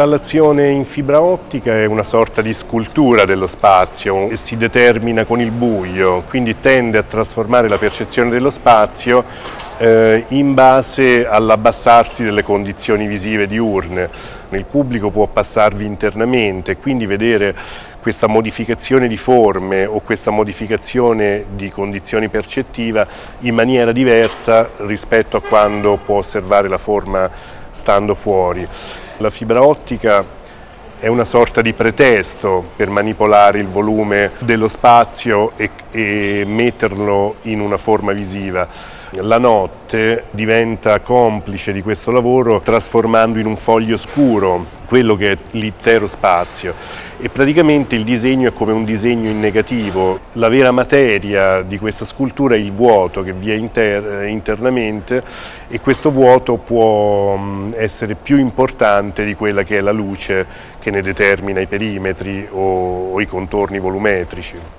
L'installazione in fibra ottica è una sorta di scultura dello spazio e si determina con il buio, quindi tende a trasformare la percezione dello spazio in base all'abbassarsi delle condizioni visive diurne. Il pubblico può passarvi internamente, quindi vedere questa modificazione di forme o questa modificazione di condizioni percettiva in maniera diversa rispetto a quando può osservare la forma stando fuori. La fibra ottica è una sorta di pretesto per manipolare il volume dello spazio e metterlo in una forma visiva. La notte diventa complice di questo lavoro trasformando in un foglio scuro quello che è l'intero spazio e praticamente il disegno è come un disegno in negativo. La vera materia di questa scultura è il vuoto che vi è internamente e questo vuoto può essere più importante di quella che è la luce che ne determina i perimetri o i contorni volumetrici.